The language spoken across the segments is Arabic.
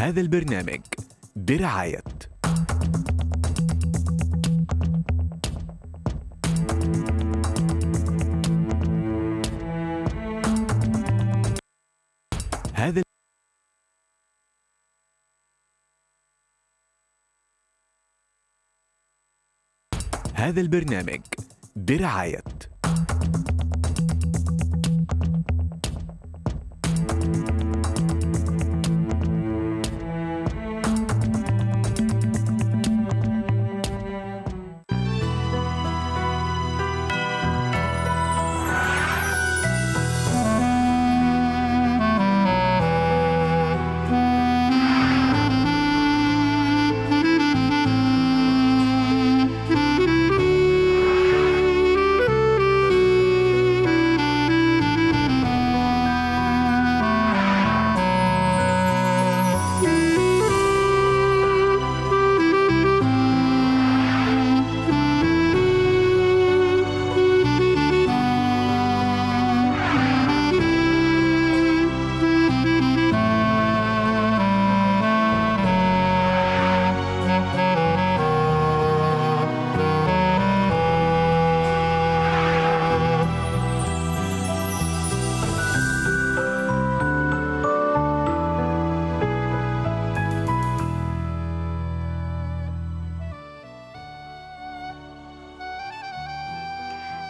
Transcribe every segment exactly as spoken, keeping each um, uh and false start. هذا البرنامج برعاية هذا هذا البرنامج برعاية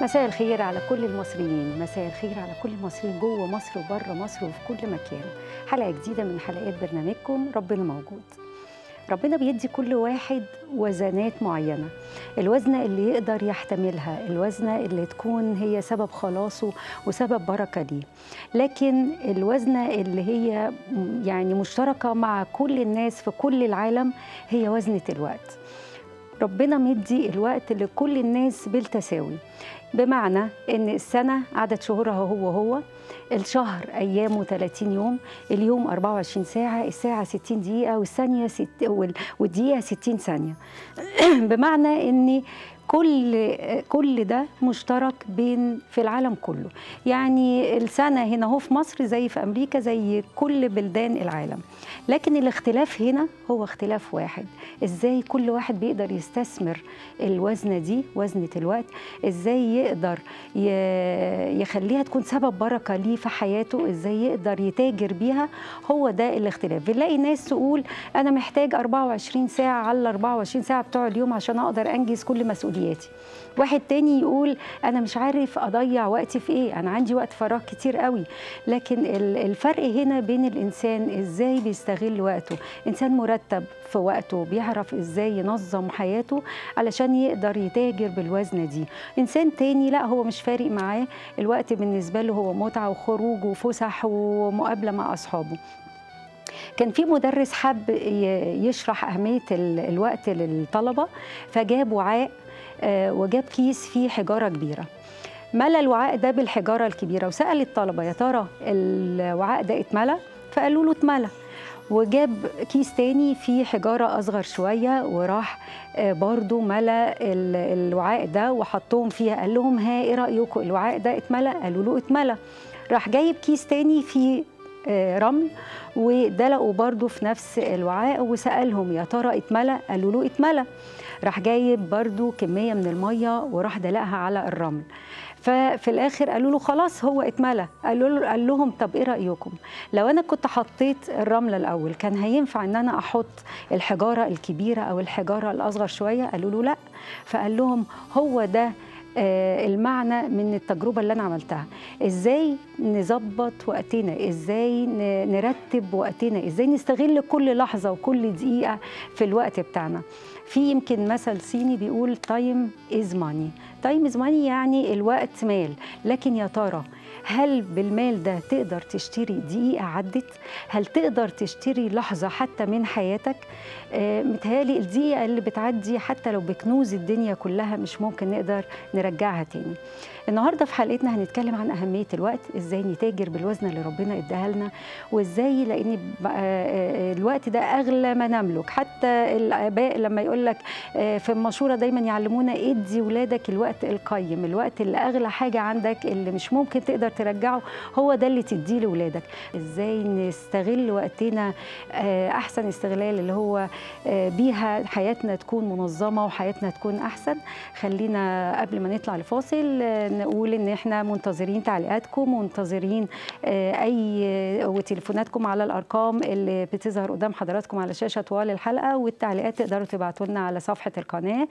مساء الخير على كل المصريين، مساء الخير على كل المصريين جوه مصر وبره مصر وفي كل مكان. حلقة جديدة من حلقات برنامجكم ربنا موجود. ربنا بيدي كل واحد وزنات معينة، الوزنة اللي يقدر يحتملها، الوزنة اللي تكون هي سبب خلاصه وسبب بركة ليه، لكن الوزنة اللي هي يعني مشتركة مع كل الناس في كل العالم هي وزنة الوقت. ربنا مدي الوقت لكل الناس بالتساوي، بمعنى ان السنه عدد شهورها هو هو، الشهر ايامه ثلاثين يوم، اليوم أربعة وعشرين ساعه، الساعه ستين دقيقه والثانيه ست... والدقيقه ستين ثانيه. بمعنى ان كل كل ده مشترك بين في العالم كله، يعني السنه هنا هو في مصر زي في امريكا زي كل بلدان العالم، لكن الاختلاف هنا هو اختلاف واحد، ازاي كل واحد بيقدر يستثمر الوزنه دي، وزنه الوقت، ازاي يقدر يخليها تكون سبب بركه ليه في حياته، ازاي يقدر يتاجر بيها. هو ده الاختلاف. بنلاقي ناس تقول انا محتاج أربعة وعشرين ساعه على أربعة وعشرين ساعه بتوع اليوم عشان اقدر انجز كل مسؤولياتي. واحد تاني يقول أنا مش عارف أضيع وقتي في إيه، أنا عندي وقت فراغ كتير قوي. لكن الفرق هنا بين الإنسان إزاي بيستغل وقته، إنسان مرتب في وقته بيعرف إزاي ينظم حياته علشان يقدر يتاجر بالوزنة دي، إنسان تاني لا هو مش فارق معاه، الوقت بالنسبة له هو متعة وخروج وفسح ومقابلة مع أصحابه. كان في مدرس حب يشرح أهمية الوقت للطلبة، فجاب وعاء وجاب كيس فيه حجارة كبيرة، ملى الوعاء ده بالحجارة الكبيرة، وسأل الطلبة يا ترى الوعاء ده اتملى؟ فقالوا له اتملى. وجاب كيس تاني فيه حجارة أصغر شوية وراح برضو ملى الوعاء ده وحطهم فيها، قال لهم ها ايه رأيكم الوعاء ده اتملى؟ قالوا له اتملى. راح جايب كيس تاني فيه رمل ودلقوا برضو في نفس الوعاء وسألهم يا ترى اتملى؟ قالوا له اتملى. راح جايب برضو كمية من المية وراح دلقها على الرمل، ففي الآخر قالوا له خلاص هو اتملى. قال لهم طب إيه رأيكم لو أنا كنت حطيت الرملة الأول، كان هينفع أن أنا أحط الحجارة الكبيرة أو الحجارة الأصغر شوية؟ قالوا له لأ. فقال لهم هو ده المعنى من التجربة اللي أنا عملتها، إزاي نظبط وقتنا، إزاي نرتب وقتنا، إزاي نستغل كل لحظة وكل دقيقة في الوقت بتاعنا. في يمكن مثل صيني بيقول تايم از ماني، تايم از ماني يعني الوقت مال، لكن يا ترى هل بالمال ده تقدر تشتري دقيقة عدت؟ هل تقدر تشتري لحظة حتى من حياتك؟ آه متهيألي الدقيقة اللي بتعدي حتى لو بكنوز الدنيا كلها مش ممكن نقدر نرجعها تاني. النهاردة في حلقتنا هنتكلم عن أهمية الوقت، إزاي نتاجر بالوزنة اللي ربنا إداها لنا، وإزاي لأن الوقت ده أغلى ما نملك. حتى الآباء لما يقول لك في المشورة دايما يعلمونا ادي ولادك الوقت القيم، الوقت اللي أغلى حاجة عندك اللي مش ممكن تقدر ترجعه، هو ده اللي تديه لاولادك. ازاي نستغل وقتنا احسن استغلال اللي هو بيها حياتنا تكون منظمه وحياتنا تكون احسن. خلينا قبل ما نطلع لفاصل نقول ان احنا منتظرين تعليقاتكم ومنتظرين اي وتليفوناتكم على الارقام اللي بتظهر قدام حضراتكم على الشاشه طوال الحلقه، والتعليقات تقدروا تبعتوا لنا على صفحه القناه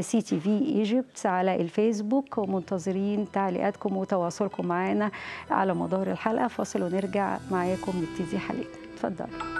سي تي في ايجيبت على الفيسبوك، ومنتظرين تعليقاتكم وتواصلكم معانا على مدار الحلقه. فاصل ونرجع معاكم نبتدي حلقتنا، اتفضلوا.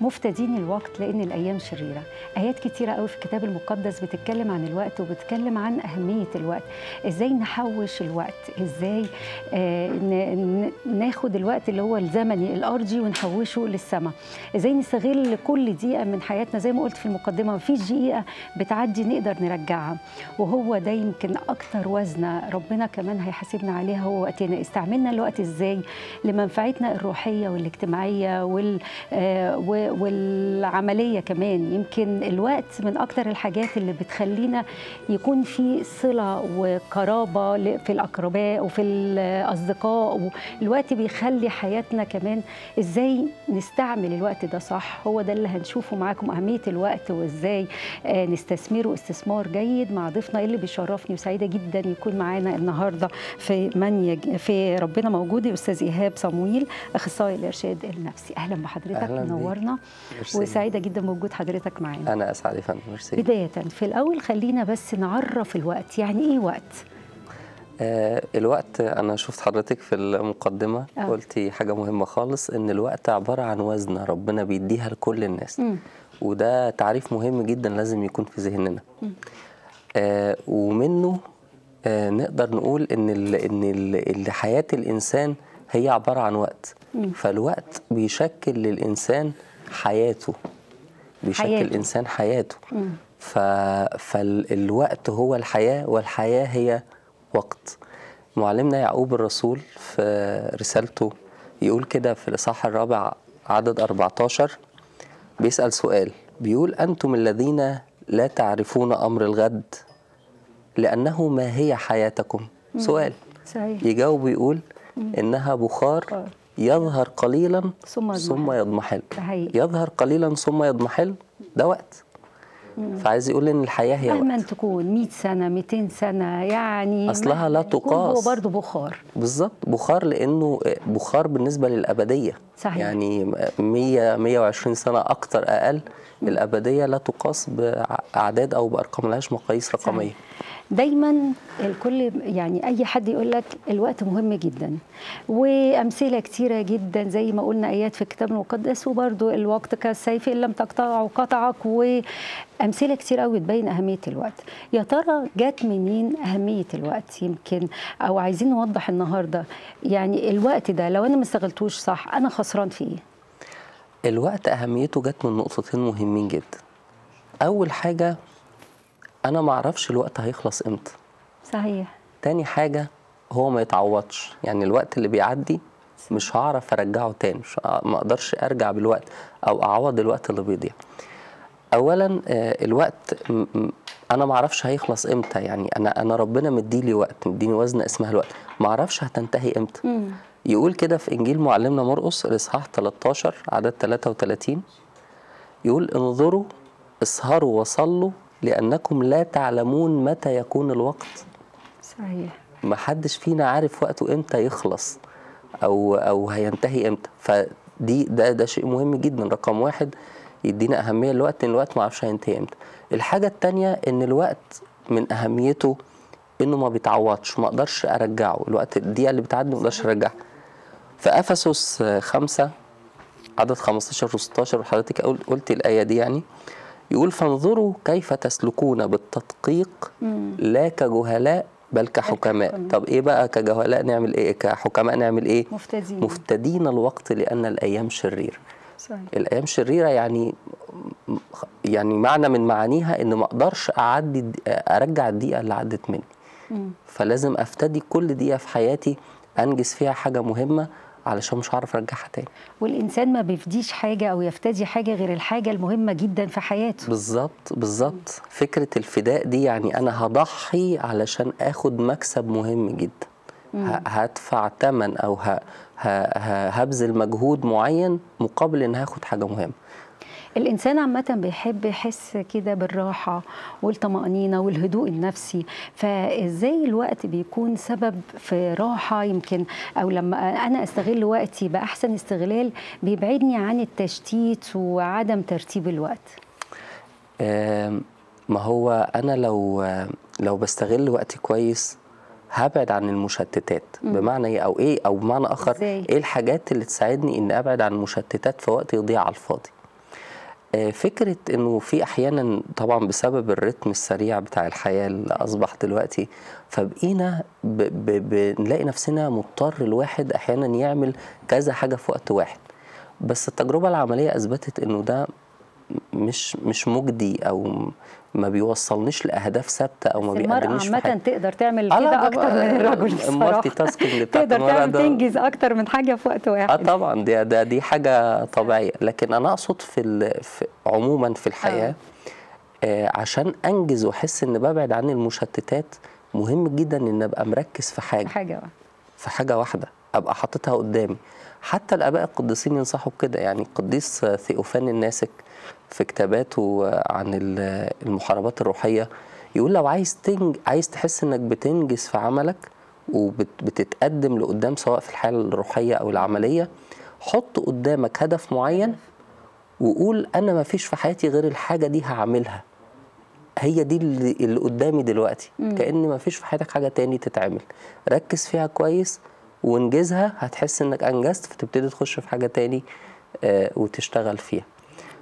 مفتدين الوقت لأن الأيام شريرة. آيات كتيرة قوي في الكتاب المقدس بتتكلم عن الوقت وبتتكلم عن أهمية الوقت، إزاي نحوش الوقت، إزاي آه ناخد الوقت اللي هو الزمني الأرضي ونحوشه للسماء، إزاي نستغل كل دقيقة من حياتنا. زي ما قلت في المقدمة مفيش دقيقة بتعدي نقدر نرجعها، وهو ده يمكن أكتر وزنة ربنا كمان هيحاسبنا عليها هو وقتنا. استعملنا الوقت إزاي لمنفعتنا الروحية والاجتماعية وال آه والعملية كمان. يمكن الوقت من أكتر الحاجات اللي بتخلينا يكون في صلة وقرابة في الأقرباء وفي الأصدقاء. الوقت بيخلي حياتنا كمان إزاي نستعمل الوقت ده صح. هو ده اللي هنشوفه معاكم، أهمية الوقت وإزاي نستثمره استثمار جيد مع ضيفنا اللي بيشرفني وسعيدة جدا يكون معانا النهاردة في من في ربنا موجود، الأستاذ إيهاب صموئيل أخصائي الإرشاد النفسي. أهلا بحضرتك، منورنا وسعيده جدا بوجود حضرتك معانا. انا اسعد يا فندم، ميرسي. بدايه في الاول خلينا بس نعرف الوقت، يعني ايه وقت؟ آه الوقت، انا شفت حضرتك في المقدمه آه. قلتي حاجه مهمه خالص، ان الوقت عباره عن وزنه ربنا بيديها لكل الناس، م. وده تعريف مهم جدا لازم يكون في ذهننا، آه ومنه آه نقدر نقول ان ال ان ال حياه الانسان هي عباره عن وقت، م. فالوقت بيشكل للانسان حياته، بيشكل حياته. الإنسان حياته، ف... فالوقت هو الحياة والحياة هي وقت. معلمنا يعقوب الرسول في رسالته يقول كده في الإصحاح الرابع عدد أربعتاشر، بيسأل سؤال بيقول: أنتم الذين لا تعرفون أمر الغد لأنه ما هي حياتكم؟ مم. سؤال صحيح. يجاوب يقول مم. إنها بخار بخار يظهر قليلا ثم يضمحل. يظهر قليلا ثم يضمحل، ده وقت. مم. فعايز يقول ان الحياه هي مهما تكون مية سنه ميتين سنه، يعني اصلها لا تقاس، هو برضه بخار. بالظبط، بخار، لانه بخار بالنسبه للابديه. صحيح. يعني مية مية وعشرين سنه اكتر اقل، مم. الابديه لا تقاس باعداد او بارقام، ملهاش مقاييس رقميه. صحيح. دايما الكل يعني اي حد يقول لك الوقت مهم جدا، وامثله كتيره جدا زي ما قلنا ايات في الكتاب المقدس، وبرده الوقت كالسيف ان لم تقطعه قطعك، وامثله كتير قوي تبين اهميه الوقت. يا ترى جت منين اهميه الوقت؟ يمكن او عايزين نوضح النهارده يعني الوقت ده لو انا ما استغلتوش صح انا خسران في ايه؟ الوقت اهميته جت من نقطتين مهمين جدا. اول حاجه، أنا ما أعرفش الوقت هيخلص إمتى. صحيح. تاني حاجة، هو ما يتعوضش، يعني الوقت اللي بيعدي مش هعرف أرجعه تاني، مش ما أقدرش أرجع بالوقت أو أعوض الوقت اللي بيضيع. أولاً الوقت أنا ما أعرفش هيخلص إمتى، يعني أنا أنا ربنا مديلي وقت، مديني وزنة اسمها الوقت، ما أعرفش هتنتهي إمتى. مم. يقول كده في إنجيل معلمنا مرقس الإصحاح تلتاشر عدد تلاتة وتلاتين، يقول: انظروا اسهروا وصلوا لأنكم لا تعلمون متى يكون الوقت. صحيح. محدش فينا عارف وقته إمتى يخلص أو أو هينتهي إمتى، فدي ده ده شيء مهم جدا. رقم واحد يدينا أهمية الوقت، إن الوقت ما أعرفش هينتهي إمتى. الحاجة التانية، إن الوقت من أهميته إنه ما بيتعوضش، ما أقدرش أرجعه، الوقت الدقيقة اللي بتعدي ما أقدرش أرجعها. في أفسس خمسة عدد خمستاشر وستاشر، وحضرتك قلت الآية دي، يعني يقول: فانظروا كيف تسلكون بالتدقيق لا كجهلاء بل كحكماء. طب ايه بقى كجهلاء نعمل ايه، كحكماء نعمل ايه؟ مفتدين مفتدين الوقت لان الايام شريره. صحيح. الايام شريره، يعني يعني معنى من معانيها ان ما اقدرش اعدي ارجع الدقيقه اللي عدت مني، مم. فلازم افتدي كل دقيقه في حياتي انجز فيها حاجه مهمه علشان مش هعرف ارجعها تاني. والانسان ما بيفديش حاجه او يفتدي حاجه غير الحاجه المهمه جدا في حياته. بالظبط بالظبط. فكره الفداء دي يعني انا هضحي علشان اخد مكسب مهم جدا. مم. هدفع ثمن او ه... ه... هبذل مجهود معين مقابل ان هاخد حاجه مهمه. الإنسان عامة بيحب يحس كده بالراحة والطمأنينة والهدوء النفسي، فإزاي الوقت بيكون سبب في راحة يمكن، أو لما أنا أستغل وقتي بأحسن استغلال بيبعدني عن التشتيت وعدم ترتيب الوقت؟ آه ما هو أنا لو لو بستغل وقتي كويس هبعد عن المشتتات. مم. بمعنى ايه أو إيه أو بمعنى آخر إزاي؟ إيه الحاجات اللي تساعدني إن أبعد عن المشتتات في وقت يضيع على الفاضي؟ فكرة انه في احيانا طبعا بسبب الرتم السريع بتاع الحياة اللي اصبح دلوقتي، فبقينا بنلاقي نفسنا مضطر الواحد احيانا يعمل كذا حاجة في وقت واحد. بس التجربة العملية اثبتت انه ده مش مش مجدي او ما بيوصلنيش لاهداف ثابته او ما بيقدمنيش حاجه. عامه تقدر تعمل كده اكتر من الرجل بصراحه. تقدر تعمل تنجز اكتر من حاجه في وقت واحد. اه طبعا دي ده دي حاجه طبيعيه، لكن انا اقصد في, في عموما في الحياه آه عشان انجز واحس ان ببعد عن المشتتات مهم جدا ان ابقى مركز في حاجه حاجه في حاجه واحده ابقى حاططها قدامي. حتى الاباء القديسين ينصحوا بكده، يعني القديس ثيوفان الناسك في كتاباته عن المحاربات الروحيه يقول لو عايز تنج عايز تحس انك بتنجز في عملك وبتتقدم لقدام سواء في الحاله الروحيه او العمليه، حط قدامك هدف معين وقول انا ما فيش في حياتي غير الحاجه دي هعملها، هي دي اللي قدامي دلوقتي. مم. كأن ما فيش في حياتك حاجه تاني تتعمل، ركز فيها كويس وانجزها، هتحس انك انجزت فتبتدي تخش في حاجه تاني آه وتشتغل فيها.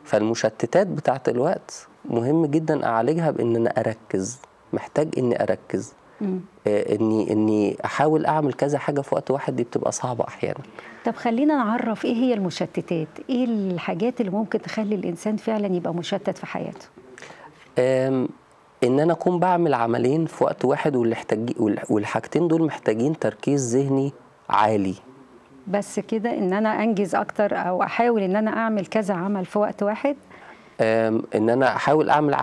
فالمشتتات بتاعت الوقت مهم جدا اعالجها بان انا اركز، محتاج اني اركز. مم. اني اني احاول اعمل كذا حاجه في وقت واحد دي بتبقى صعبه احيانا. طب خلينا نعرف ايه هي المشتتات، ايه الحاجات اللي ممكن تخلي الانسان فعلا يبقى مشتت في حياته؟ ان انا اكون بعمل عملين في وقت واحد والحاجتين دول محتاجين تركيز ذهني عالي. بس كده ان انا انجز اكتر او احاول ان انا اعمل كذا عمل في وقت واحد، ان انا احاول اعمل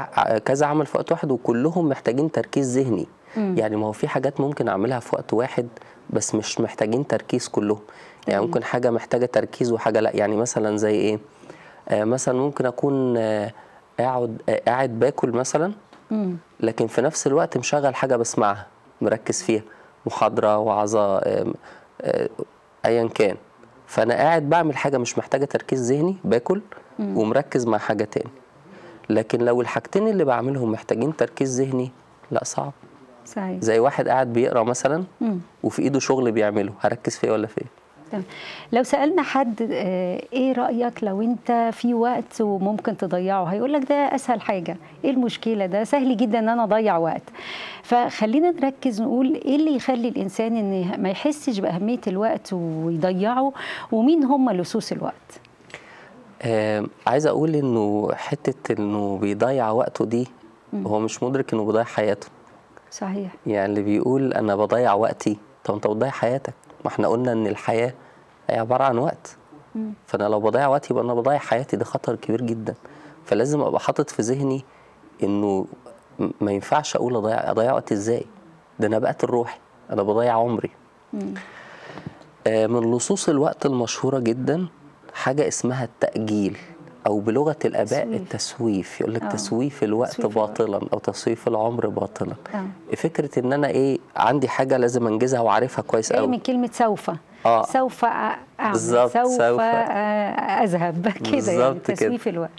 كذا عمل في وقت واحد وكلهم محتاجين تركيز ذهني. مم. يعني ما هو في حاجات ممكن اعملها في وقت واحد بس مش محتاجين تركيز كلهم. مم. يعني ممكن حاجه محتاجه تركيز وحاجه لا. يعني مثلا زي ايه؟ آه مثلا ممكن اكون آه قاعد آه قاعد باكل مثلا، مم. لكن في نفس الوقت مشغل حاجه بسمعها مركز فيها، محاضره وعظه آه آه ايا كان، فانا قاعد بعمل حاجه مش محتاجه تركيز ذهني، باكل ومركز مع حاجه تاني. لكن لو الحاجتين اللي بعملهم محتاجين تركيز ذهني لا صعب. صحيح. زي واحد قاعد بيقرا مثلا وفي ايده شغل بيعمله، هركز فيه ولا فيه؟ تمام. لو سالنا حد ايه رايك لو انت في وقت وممكن تضيعه، هيقول لك ده اسهل حاجه، ايه المشكله، ده سهل جدا ان انا اضيع وقت. فخلينا نركز نقول ايه اللي يخلي الانسان ان ما يحسش باهميه الوقت ويضيعه، ومين هم لصوص الوقت؟ آه عايز اقول انه حته انه بيضيع وقته دي هو مش مدرك انه بيضيع حياته. صحيح. يعني اللي بيقول انا بضيع وقتي، طب انت بتضيع حياتك، ما احنا قلنا ان الحياه هي عباره عن وقت. مم. فانا لو بضيع وقتي يبقى انا بضيع حياتي، ده خطر كبير جدا. فلازم ابقى حاطط في ذهني انه ما ينفعش اقول اضيع اضيع وقتي ازاي، ده انا بقت الروحي، انا بضيع عمري. مم. آه من لصوص الوقت المشهوره جدا حاجه اسمها التاجيل، او بلغه الاباء تسويف. التسويف، يقول لك تسويف الوقت تسويف باطلا او تسويف العمر باطلا. أوه. فكره ان انا ايه عندي حاجه لازم انجزها وعارفها كويس قوي، من كلمه سوف. آه. سوف اعمل، سوف, سوف اذهب كده، يعني تسويف كده. الوقت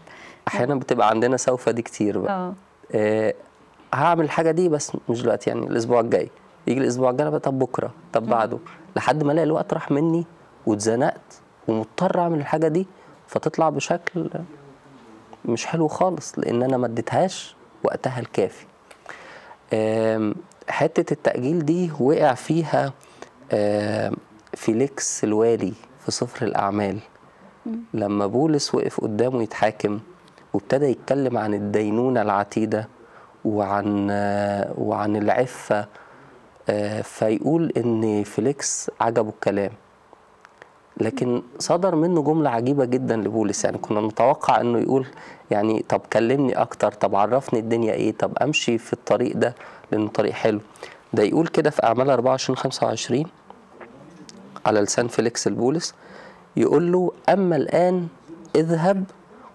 احيانا بتبقى عندنا سوف دي كتير بقى. آه هعمل الحاجه دي بس مش دلوقتي، يعني الاسبوع الجاي، يجي الاسبوع الجاي بقى، طب بكره، طب بعده، لحد ما الاقي الوقت راح مني واتزنقت ومضطر اعمل الحاجه دي، فتطلع بشكل مش حلو خالص لان انا ما اديتهاش وقتها الكافي. حته التاجيل دي وقع فيها فيليكس الوالي في سفر الاعمال لما بولس وقف قدامه يتحاكم وابتدى يتكلم عن الدينونه العتيده وعن وعن العفه، فيقول ان فيليكس عجبه الكلام لكن صدر منه جملة عجيبة جدا لبولس. يعني كنا متوقع انه يقول يعني طب كلمني اكتر، طب عرفني الدنيا ايه، طب امشي في الطريق ده لانه طريق حلو. ده يقول كده في اعمال أربعة وعشرين خمسة وعشرين على لسان فيليكس البولس، يقول له اما الان اذهب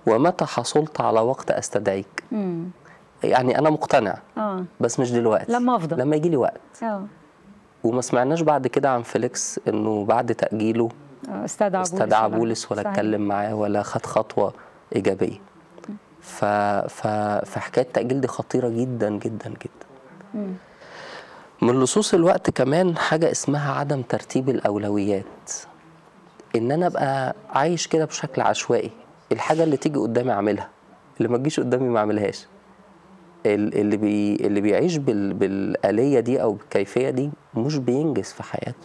ومتى حصلت على وقت استدعيك. مم. يعني انا مقتنع آه. بس مش دلوقتي، لما افضل، لما يجي لي وقت آه. وما سمعناش بعد كده عن فيليكس انه بعد تاجيله استدعى, استدعى بولس, بولس ولا اتكلم معاه ولا خد خطوه ايجابيه. ف ف فحكايه التاجيل دي خطيره جدا جدا جدا. مم. من لصوص الوقت كمان حاجه اسمها عدم ترتيب الاولويات، ان انا ابقى عايش كده بشكل عشوائي، الحاجه اللي تيجي قدامي اعملها، اللي ما تجيش قدامي ما اعملهاش. اللي بي اللي بيعيش بال... بالآلية دي أو بالكيفية دي مش بينجز في حياته.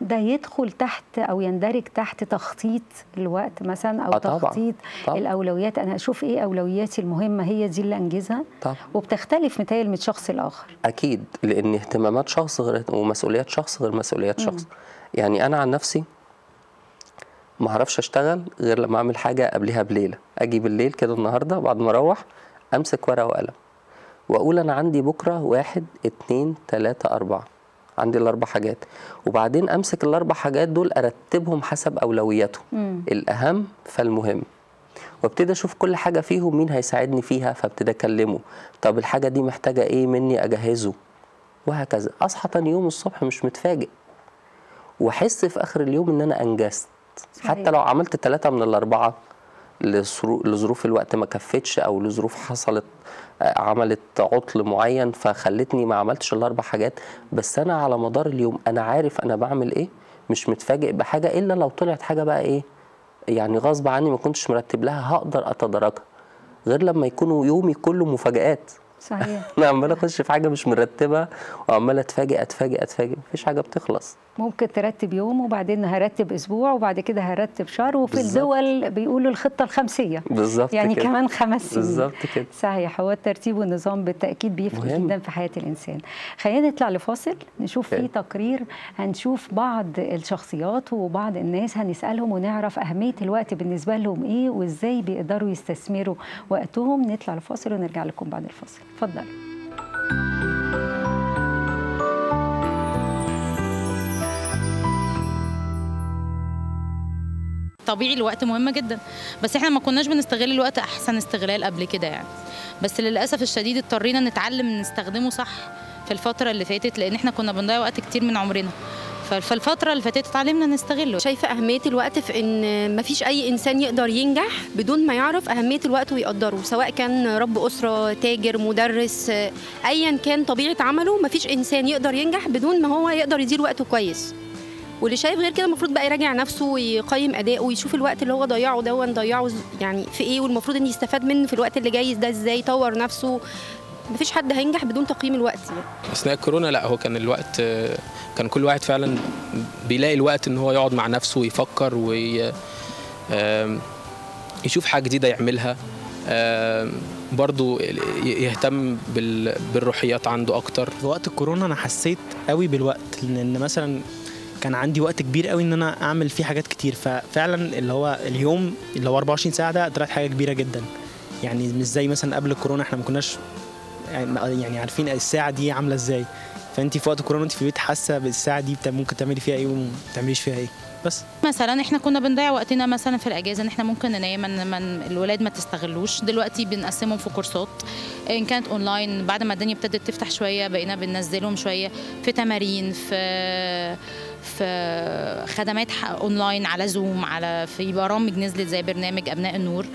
ده يدخل تحت أو يندرج تحت تخطيط الوقت مثلا، أو طبعًا. تخطيط طبعًا. الأولويات، أنا أشوف إيه أولوياتي المهمة هي دي اللي أنجزها طبعًا. وبتختلف متهيألي من شخص لآخر. أكيد، لأن اهتمامات شخص غير ومسؤوليات شخص غير مسؤوليات شخص. مم. يعني أنا عن نفسي ما أعرفش أشتغل غير لما أعمل حاجة قبلها بليلة، أجي بالليل كده النهاردة بعد ما أروح أمسك ورقة وقلم واقول انا عندي بكره واحد اتنين تلاته اربعه، عندي الاربع حاجات، وبعدين امسك الاربع حاجات دول ارتبهم حسب اولوياتهم، الاهم فالمهم، وابتدي اشوف كل حاجه فيهم مين هيساعدني فيها، فابتدي اكلمه، طب الحاجه دي محتاجه ايه مني اجهزه، وهكذا. اصحى تاني يوم الصبح مش متفاجئ، واحس في اخر اليوم ان انا انجزت. صحيح. حتى لو عملت ثلاثه من الاربعه لظروف الوقت ما كفتش، او لظروف حصلت عملت عطل معين فخلتني ما عملتش الاربع حاجات، بس انا على مدار اليوم انا عارف انا بعمل ايه، مش متفاجئ بحاجه، الا لو طلعت حاجه بقى ايه يعني غصب عني ما كنتش مرتب لها هقدر اتدرجها، غير لما يكونوا يومي كله مفاجآت. صحيح. انا عمال اخش في حاجه مش مرتبه وعمال اتفاجئ اتفاجئ اتفاجئ، مفيش حاجه بتخلص. ممكن ترتب يوم وبعدين هرتب اسبوع وبعد كده هرتب شهر، وفي بالزبط. الدول بيقولوا الخطه الخمسيه بالظبط، يعني كده. كمان خمس سنين بالظبط كده. صحيح، هو الترتيب والنظام بالتاكيد بيفرق جدا في حياه الانسان. خلينا نطلع لفاصل نشوف فيه تقرير، هنشوف بعض الشخصيات وبعض الناس هنسالهم ونعرف اهميه الوقت بالنسبه لهم ايه، وازاي بيقدروا يستثمروا وقتهم. نطلع لفاصل ونرجع لكم بعد الفاصل. اتفضل. طبيعي الوقت مهم جدا، بس احنا ما كناش بنستغل الوقت احسن استغلال قبل كده يعني، بس للاسف الشديد اضطرينا نتعلم نستخدمه صح في الفتره اللي فاتت، لان احنا كنا بنضيع وقت كتير من عمرنا، فالفتره اللي فاتت اتعلمنا نستغله. شايفه اهميه الوقت في ان مفيش اي انسان يقدر ينجح بدون ما يعرف اهميه الوقت ويقدره، سواء كان رب اسره، تاجر، مدرس، ايا كان طبيعه عمله، مفيش انسان يقدر ينجح بدون ما هو يقدر يدير وقته كويس. واللي شايف غير كده المفروض بقى يراجع نفسه ويقيم ادائه ويشوف الوقت اللي هو ضيعه ده ضيعه يعني في ايه، والمفروض ان يستفاد منه في الوقت اللي جاي ده ازاي، يطور نفسه. مفيش حد هينجح بدون تقييم الوقت يعني. اثناء الكورونا لا، هو كان الوقت كان كل واحد فعلا بيلاقي الوقت ان هو يقعد مع نفسه ويفكر ويشوف حاجه جديده يعملها، برضو يهتم بالروحيات عنده اكتر. في وقت الكورونا انا حسيت قوي بالوقت، لان مثلا كان عندي وقت كبير قوي ان انا اعمل فيه حاجات كتير، ففعلا اللي هو اليوم اللي هو أربعة وعشرين ساعة ده طلعت حاجه كبيره جدا، يعني مش زي مثلا قبل الكورونا احنا ما كناش يعني عارفين الساعه دي عامله ازاي، فانت في وقت الكورونا انت في البيت حاسه بالساعه دي ممكن تعملي فيها ايه وما تعمليش فيها ايه. بس مثلا احنا كنا بنضيع وقتنا مثلا في الاجازه ان احنا ممكن ننام، الولاد ما تستغلوش، دلوقتي بنقسمهم في كورسات ان كانت اونلاين، بعد ما الدنيا ابتدت تفتح شويه بقينا بننزلهم شويه في تمارين، في في خدمات اونلاين على زوم، على في برامج نزلت زي برنامج ابناء النور.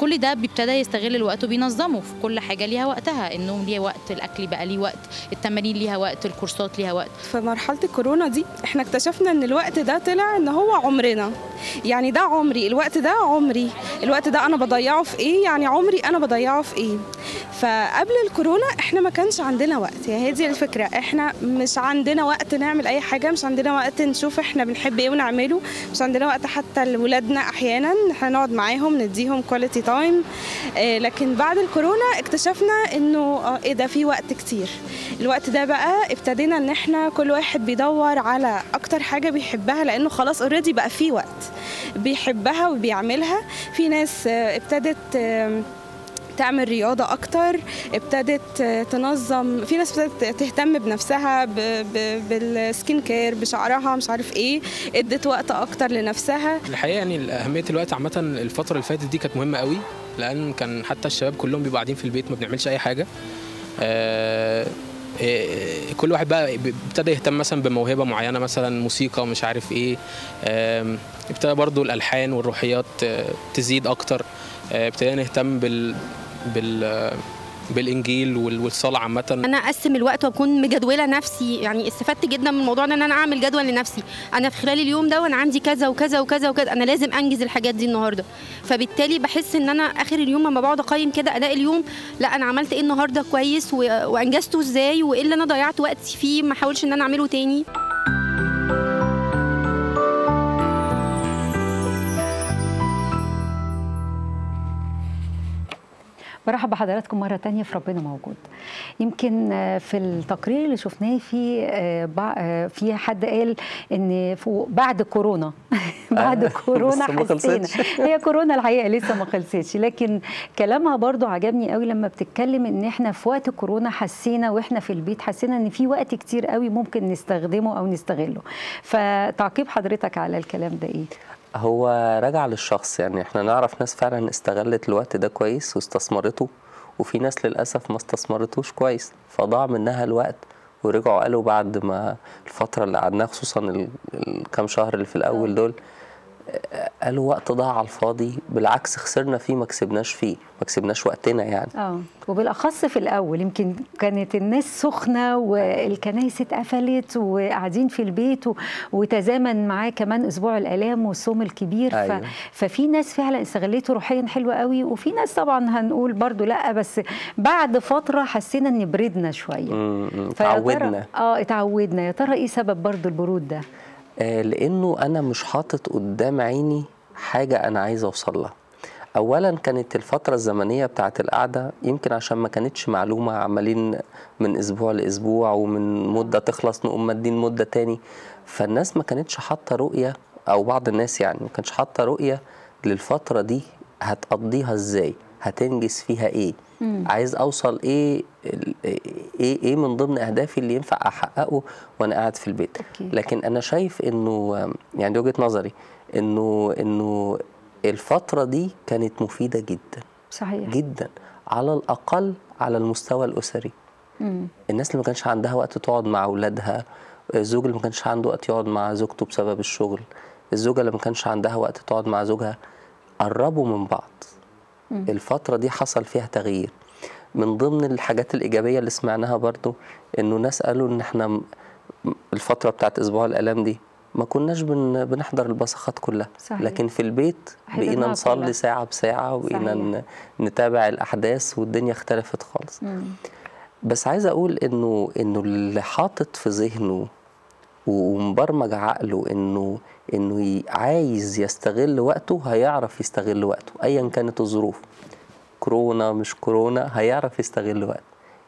كل ده بيبتدى يستغل الوقت وبينظمه، في كل حاجه ليها وقتها، النوم ليه وقت، الاكل بقى ليه وقت، التمارين ليها وقت، الكورسات ليها وقت. في مرحله الكورونا دي احنا اكتشفنا ان الوقت ده طلع ان هو عمرنا، يعني ده عمري، الوقت ده عمري، الوقت ده انا بضيعه في ايه، يعني عمري انا بضيعه في ايه. فقبل الكورونا احنا ما كانش عندنا وقت، هي دي الفكره، احنا مش عندنا وقت نعمل اي حاجه، مش عندنا وقت نشوف احنا بنحب ايه ونعمله، مش عندنا وقت حتى لولادنا احيانا احنا نقعد معاهم نديهم كواليتي تايم. لكن بعد الكورونا اكتشفنا انه ايه ده في وقت كتير. الوقت ده بقى ابتدينا ان احنا كل واحد بيدور على اكتر حاجه بيحبها، لانه خلاص اوريدي بقى في وقت بيحبها وبيعملها. في ناس ابتدت تعمل رياضة أكتر، ابتدت تنظم، في ناس ابتدت تهتم بنفسها بالسكين كير، بشعرها، مش عارف إيه، ادت وقت أكتر لنفسها. الحقيقة يعني أهمية الوقت عامة الفترة اللي فاتت دي كانت مهمة قوي، لأن كان حتى الشباب كلهم بيبقوا قاعدين في البيت ما بنعملش أي حاجة. آه كل واحد بقى ابتدى يهتم مثلا بموهبه معينه، مثلا موسيقى، مش عارف ايه، ابتدى برضو الالحان والروحيات تزيد اكتر، ابتدينا نهتم بال بال بالانجيل والصلاه عامه. انا اقسم الوقت وبكون مجدوله نفسي، يعني استفدت جدا من الموضوع ان انا اعمل جدول لنفسي، انا في خلال اليوم ده وانا عندي كذا وكذا وكذا وكذا، انا لازم انجز الحاجات دي النهارده. فبالتالي بحس ان انا اخر اليوم لما بقعد اقيم كده اداء اليوم، لا انا عملت ايه النهارده كويس وانجزته ازاي، وايه اللي انا ضيعت وقتي فيه ما احاولش ان انا اعمله تاني. برحب بحضراتكم مرة تانية في ربنا موجود. يمكن في التقرير اللي شفناه في في حد قال ان بعد كورونا بعد كورونا حسينا هي كورونا الحقيقة لسه ما خلصتش، لكن كلامها برضو عجبني قوي لما بتتكلم ان احنا في وقت كورونا حسينا واحنا في البيت، حسينا ان في وقت كتير قوي ممكن نستخدمه او نستغله. فتعقيب حضرتك على الكلام ده ايه؟ هو راجع للشخص، يعني احنا نعرف ناس فعلا استغلت الوقت ده كويس واستثمرته، وفي ناس للأسف ما استثمرتوش كويس فضاع منها الوقت ورجعوا قالوا بعد ما الفترة اللي قعدناها خصوصا الكام شهر اللي في الأول دول، قالوا وقت ضاع على الفاضي، بالعكس خسرنا فيه ما كسبناش فيه، ما كسبناش وقتنا يعني. اه وبالاخص في الاول يمكن كانت الناس سخنه والكنائس اتقفلت وقاعدين في البيت، وتزامن معاه كمان اسبوع الالام والصوم الكبير. أيوة. ف... ففي ناس فعلا استغلته روحيا حلوه قوي، وفي ناس طبعا هنقول برضو لا، بس بعد فتره حسينا ان بردنا شويه. امم اتعودنا. اه اتعودنا. يا ترى ايه سبب برضو البرود ده؟ لأنه أنا مش حاطط قدام عيني حاجة أنا عايز أوصل لها. أولا كانت الفترة الزمنية بتاعت القعدة يمكن عشان ما كانتش معلومة، عمالين من أسبوع لأسبوع ومن مدة تخلص نقوم مدين مدة تاني، فالناس ما كانتش حاطة رؤية، أو بعض الناس يعني ما كانتش حاطة رؤية للفترة دي هتقضيها إزاي، هتنجز فيها إيه، مم. عايز أوصل إيه، إيه إيه من ضمن أهدافي اللي ينفع أحققه وأنا قاعد في البيت. أوكي. لكن أنا شايف إنه يعني دي وجهة نظري، إنه إنه الفترة دي كانت مفيدة جدا. صحيح. جدا، على الأقل على المستوى الأسري. مم. الناس اللي ما كانش عندها وقت تقعد مع أولادها، الزوج اللي ما كانش عنده وقت يقعد مع زوجته بسبب الشغل، الزوجة اللي ما كانش عندها وقت تقعد مع زوجها، قربوا من بعض. الفترة دي حصل فيها تغيير. من ضمن الحاجات الإيجابية اللي سمعناها برضو إنه ناس قالوا إن إحنا الفترة بتاعت أسبوع الآلام دي ما كناش بن بنحضر البصخات كلها. صحيح. لكن في البيت بقينا نصلي ساعة بساعة، وبقينا نتابع الأحداث، والدنيا اختلفت خالص. مم. بس عايز أقول إنه إنه اللي حاطط في ذهنه ومبرمج عقله إنه إنه عايز يستغل وقته، هيعرف يستغل وقته أيا كانت الظروف، كورونا مش كورونا، هيعرف يستغل وقته.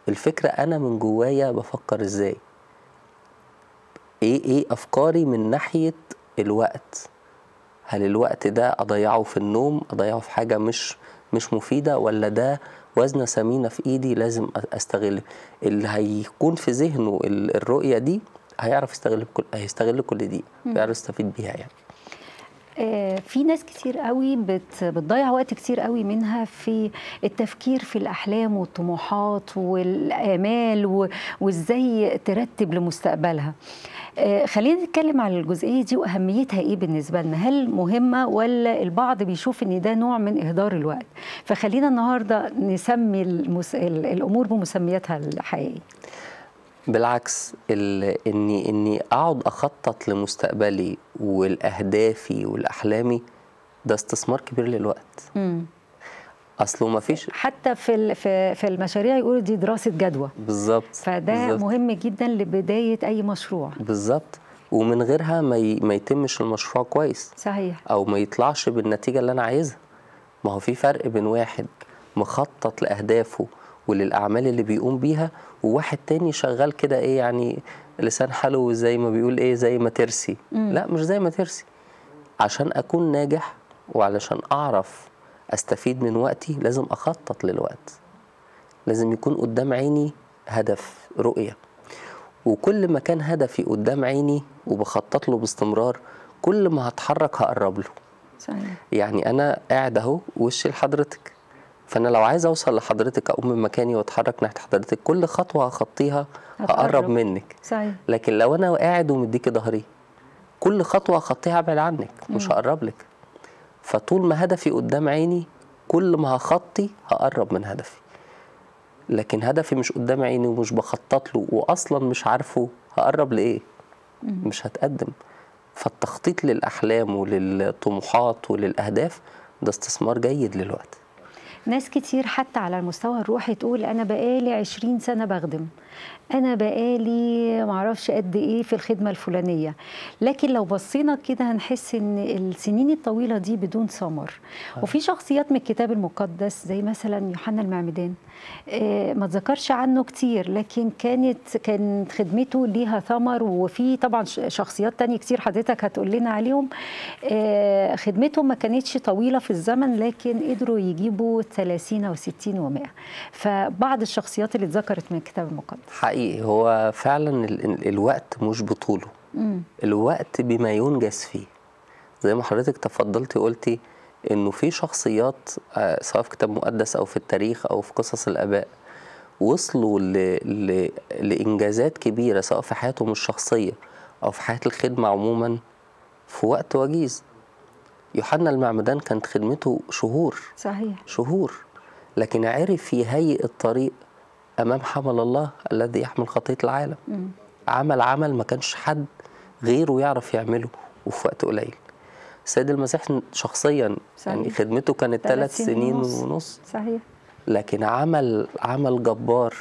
الفكرة أنا من جوايا بفكر إزاي، إيه إيه أفكاري من ناحية الوقت، هل الوقت ده أضيعه في النوم، أضيعه في حاجة مش مش مفيدة، ولا ده وزنة ثمينة في إيدي لازم أستغله. اللي هيكون في ذهنه الرؤية دي هيعرف يستغل كل هيستغل كل دي، هيعرف يستفيد بيها يعني. آه في ناس كتير قوي بت... بتضيع وقت كتير قوي منها في التفكير في الأحلام والطموحات والآمال و... وإزاي ترتب لمستقبلها. آه خلينا نتكلم على الجزئية دي وأهميتها إيه بالنسبة لنا، هل مهمة ولا البعض بيشوف إن ده نوع من إهدار الوقت؟ فخلينا النهاردة نسمي المس... الأمور بمسمياتها الحقيقية. بالعكس، اني اني اقعد اخطط لمستقبلي والاهدافي والاحلامي ده استثمار كبير للوقت. امم اصله ما فيش حتى في في المشاريع يقولوا دي دراسه جدوى. بالظبط. فده بالزبط. مهم جدا لبدايه اي مشروع. بالظبط، ومن غيرها ما, ي... ما يتمش المشروع كويس. صحيح. او ما يطلعش بالنتيجه اللي انا عايزها. ما هو في فرق بين واحد مخطط لأهدافه وللأعمال اللي بيقوم بيها، وواحد تاني شغال كده إيه يعني لسان حلو زي ما بيقول إيه، زي ما ترسي. مم. لا مش زي ما ترسي. عشان أكون ناجح وعلشان أعرف أستفيد من وقتي لازم أخطط للوقت، لازم يكون قدام عيني هدف، رؤية. وكل ما كان هدفي قدام عيني وبخطط له باستمرار كل ما هتحرك هقرب له. صحيح. يعني أنا قاعد أهو وشي لحضرتك، فأنا لو عايز أوصل لحضرتك أقوم من مكاني وأتحرك ناحية حضرتك، كل خطوة هخطيها هقرب منك. صحيح. لكن لو أنا قاعد ومديكي ظهري كل خطوة هخطيها أبعد عنك، مش هقرب لك. فطول ما هدفي قدام عيني كل ما هخطي هقرب من هدفي، لكن هدفي مش قدام عيني ومش بخطط له وأصلا مش عارفه هقرب لإيه، مش هتقدم. فالتخطيط للأحلام وللطموحات وللأهداف ده استثمار جيد للوقت. ناس كتير حتى على المستوى الروحي تقول أنا بقالي عشرين سنة بخدم، أنا بقالي معرفش قد إيه في الخدمة الفلانية، لكن لو بصينا كده هنحس إن السنين الطويلة دي بدون ثمر. وفي شخصيات من الكتاب المقدس زي مثلا يوحنا المعمدان ما تذكرش عنه كتير، لكن كانت كانت خدمته ليها ثمر. وفي طبعا شخصيات تانية كتير حضرتك هتقول لنا عليهم خدمتهم ما كانتش طويلة في الزمن، لكن قدروا يجيبوا ثلاثين وستين ومائة. فبعض الشخصيات اللي اتذكرت من الكتاب المقدس حقيقي هو فعلا الوقت مش بطوله. مم. الوقت بما ينجز فيه، زي ما حضرتك تفضلتي قلتي انه في شخصيات سواء في كتاب مقدس او في التاريخ او في قصص الاباء وصلوا ل... ل... لانجازات كبيره سواء في حياتهم الشخصيه او في حياه الخدمه عموما في وقت وجيز. يوحنا المعمدان كانت خدمته شهور. صحيح. شهور، لكن عرف يهيئ الطريق امام حمل الله الذي يحمل خطيه العالم. مم. عمل عمل ما كانش حد غيره يعرف يعمله وفي وقت قليل. السيد المسيح شخصيا صحيح. يعني خدمته كانت ثلاث سنين ونص. ونص صحيح، لكن عمل عمل جبار،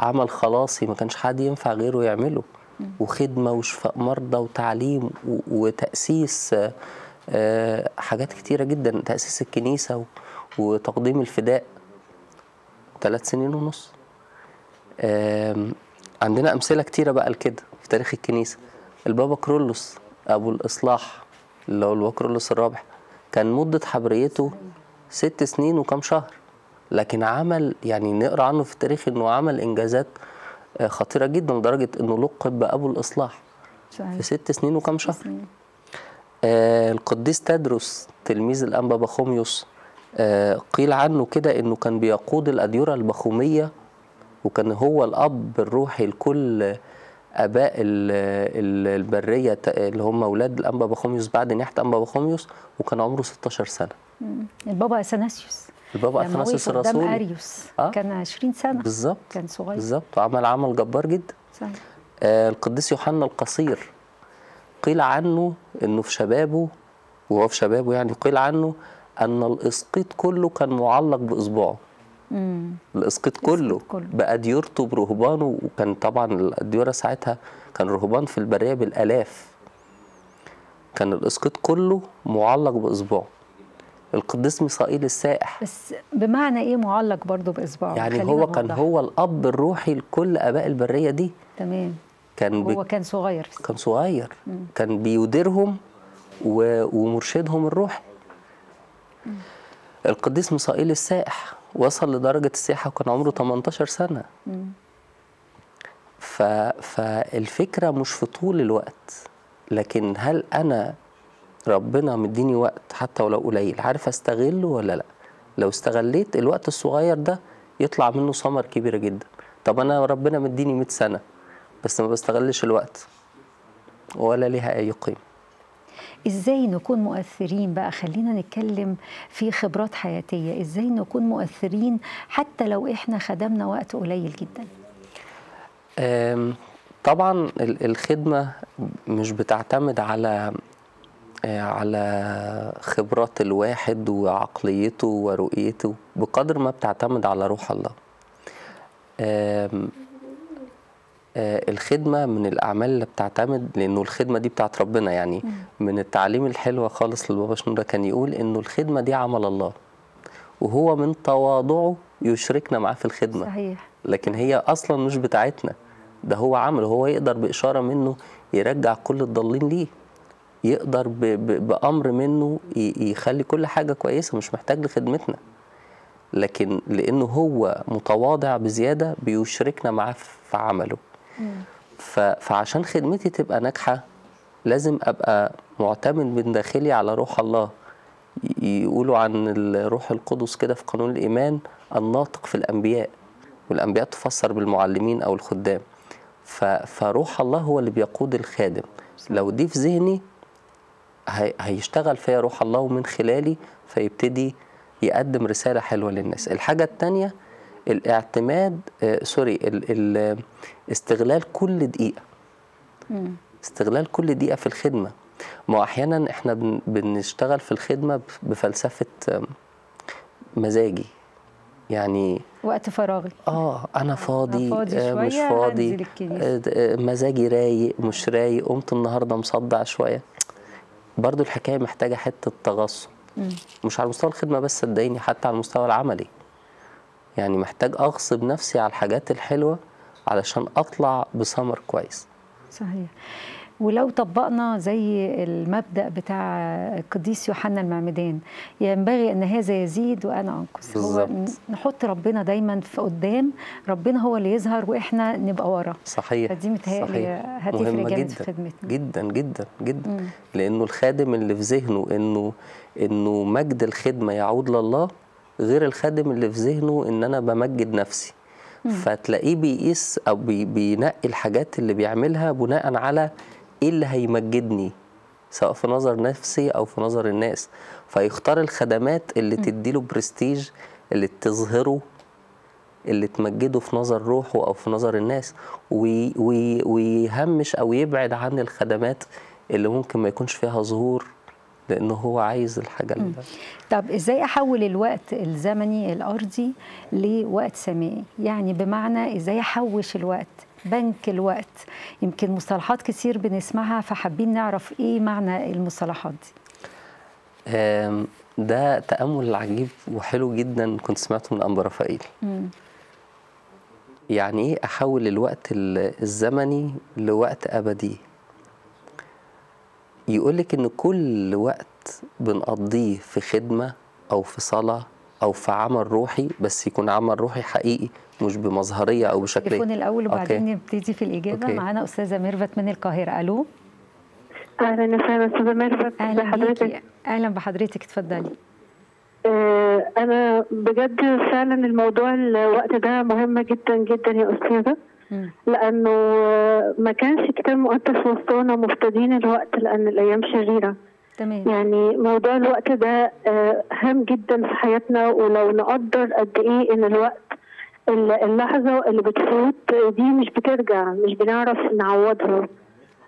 عمل خلاصي ما كانش حد ينفع غيره يعمله. م. وخدمه وشفاء مرضى وتعليم وتأسيس آه حاجات كتيرة جدا، تأسيس الكنيسة وتقديم الفداء. ثلاث سنين ونص. آه عندنا أمثلة كتيرة بقى لكده في تاريخ الكنيسة. البابا كرولوس أبو الإصلاح اللي هو البابا كرولوس الرابع كان مدة حبريته ست سنين وكم شهر، لكن عمل يعني نقرأ عنه في التاريخ أنه عمل إنجازات خطيرة جدا لدرجة أنه لقب بأبو الإصلاح في ست سنين وكم شهر. آه القديس تادروس تلميذ الأنبا بخوميوس آه قيل عنه كده أنه كان بيقود الأديرة البخومية وكان هو الأب الروحي لكل اباء البريه اللي هم اولاد الانبا بخوميوس بعد نياحه انبا بخوميوس، وكان عمره ستاشر سنه. البابا أثناسيوس البابا أثناسيوس الرسول أريوس آه؟ كان عشرين سنه بالظبط، كان صغير بالظبط، عمل عمل جبار جدا. صحيح. آه القديس يوحنا القصير قيل عنه انه في شبابه وهو في شبابه يعني قيل عنه ان الاسقيط كله كان معلق باصبعه. الاسقيط كله بأديرته برهبانه، وكان طبعا الأديرة ساعتها كان رهبان في البرية بالآلاف، كان الاسقيط كله معلق بإصبعه. القديس مصائيل السائح بس بمعنى إيه معلق برضه بإصبعه؟ يعني هو كان موضح. هو الأب الروحي لكل آباء البرية دي. تمام. كان هو كان صغير كان صغير مم. كان بيديرهم و... ومرشدهم الروحي. القديس مصائيل السائح وصل لدرجة السياحة وكان عمره تمنتاشر سنة. ف... فالفكرة مش في طول الوقت، لكن هل أنا ربنا مديني وقت حتى ولو قليل عارف أستغله ولا لأ؟ لو استغليت الوقت الصغير ده يطلع منه ثمر كبيرة جدا. طب أنا ربنا مديني مية سنة بس ما بستغلش الوقت ولا ليها أي قيمة. ازاي نكون مؤثرين بقى؟ خلينا نتكلم في خبرات حياتية، ازاي نكون مؤثرين حتى لو احنا خدمنا وقت قليل جدا. طبعا الخدمة مش بتعتمد على على خبرات الواحد وعقليته ورؤيته بقدر ما بتعتمد على روح الله. الخدمة من الأعمال اللي بتعتمد لأنه الخدمة دي بتاعت ربنا. يعني من التعليم الحلوة خالص للبابا شنودة كان يقول إنه الخدمة دي عمل الله. وهو من تواضعه يشركنا معاه في الخدمة. صحيح. لكن هي أصلا مش بتاعتنا، ده هو عمله، هو يقدر بإشارة منه يرجع كل الضالين ليه، يقدر ب ب بأمر منه يخلي كل حاجة كويسة، مش محتاج لخدمتنا، لكن لأنه هو متواضع بزيادة بيشركنا معاه في عمله. فعشان خدمتي تبقى ناجحة لازم أبقى معتمد من داخلي على روح الله. يقولوا عن الروح القدس كده في قانون الإيمان الناطق في الأنبياء، والأنبياء تفسر بالمعلمين أو الخدام. فروح الله هو اللي بيقود الخادم. لو دي في ذهني هيشتغل فيا روح الله ومن خلالي فيبتدي يقدم رسالة حلوة للناس. الحاجة التانية الاعتماد آه سوري ال ال استغلال كل دقيقة. مم. استغلال كل دقيقة في الخدمة. ما أحيانا احنا بن بنشتغل في الخدمة بفلسفة آه مزاجي، يعني وقت فراغي، اه انا فاضي, أنا فاضي آه مش فاضي، آه مزاجي رايق مش رايق، قمت النهارده مصدع شوية. برضو الحكاية محتاجة حتة تغصب، مش على مستوى الخدمة بس صدقيني، حتى على المستوى العملي. يعني محتاج أغصب نفسي على الحاجات الحلوة علشان أطلع بثمر كويس. صحيح. ولو طبقنا زي المبدأ بتاع القديس يوحنا المعمدان، ينبغي أن هذا يزيد وأنا أنقص. بالظبط. نحط ربنا دايما في قدام، ربنا هو اللي يظهر وإحنا نبقى ورا. صحيح. فدي متهيألي هتفرق جامد في خدمتنا. جدا جدا جدا. مم. لأنه الخادم اللي في ذهنه إنه إنه مجد الخدمة يعود لله غير الخادم اللي في ذهنه إن أنا بمجد نفسي. مم. فتلاقيه بيقيس أو بي بينقي الحاجات اللي بيعملها بناء على ايه اللي هيمجدني، سواء في نظر نفسي او في نظر الناس، فيختار الخدمات اللي تديله برستيج، اللي تظهره، اللي تمجده في نظر روحه او في نظر الناس، وي وي ويهمش او يبعد عن الخدمات اللي ممكن ما يكونش فيها ظهور، لانه هو عايز الحاجه اللي ده. طب ازاي احول الوقت الزمني الارضي لوقت سمائي؟ يعني بمعنى ازاي احوش الوقت، بنك الوقت. يمكن مصطلحات كتير بنسمعها، فحابين نعرف ايه معنى المصطلحات دي. ده تأمل عجيب وحلو جدا كنت سمعته من أنبا رفائيل. مم. يعني ايه احول الوقت الزمني لوقت ابدي؟ يقولك ان كل وقت بنقضيه في خدمة او في صلاة او في عمل روحي، بس يكون عمل روحي حقيقي مش بمظهريه او بشكل. تليفون الاول وبعدين نبتدي في الاجابه. معانا استاذه ميرفت من القاهره. الو. اهلا وسهلا استاذه ميرفت. اهلا بحضرتك. اهلا بحضرتك، اتفضلي. آه انا بجد فعلا الموضوع الوقت ده مهم جدا جدا يا استاذه، لانه ما كانش كتير مؤثر في وسطنا مفتدين الوقت لان الايام شريره. تمام. يعني موضوع الوقت ده هام جدا في حياتنا، ولو نقدر قد ايه ان الوقت، اللحظه اللي بتفوت دي مش بترجع، مش بنعرف نعوضها.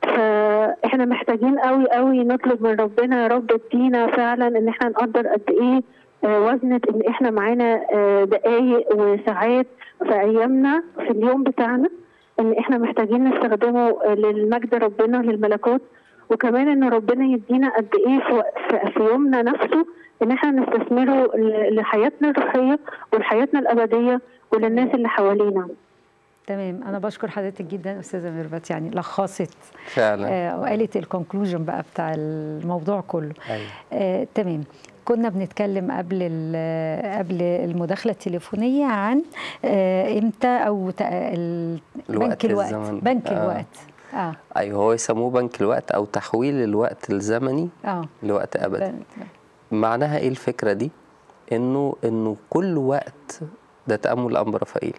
فاحنا محتاجين قوي قوي نطلب من ربنا يا رب ادينا فعلا ان احنا نقدر قد ايه وزنه ان احنا معانا دقايق وساعات في ايامنا في اليوم بتاعنا، ان احنا محتاجين نستخدمه للمجد ربنا للملكوت، وكمان ان ربنا يدينا قد ايه في يومنا نفسه ان احنا نستثمره لحياتنا الروحيه ولحياتنا الابديه وللناس اللي حوالينا. تمام. انا بشكر حضرتك جدا استاذه ميرفت، يعني لخصت فعلا وقالت الكونكلوجن بقى بتاع الموضوع كله. أيوة. آه، تمام. كنا بنتكلم قبل قبل المداخله التليفونيه عن آه، امتى او بنك الوقت. بنك آه. الوقت. اه ايوه، هو يسموه بنك الوقت او تحويل الوقت الزمني آه. لوقت ابدي. معناها ايه الفكره دي؟ انه انه كل وقت، ده تأمل أنبا رفائيل،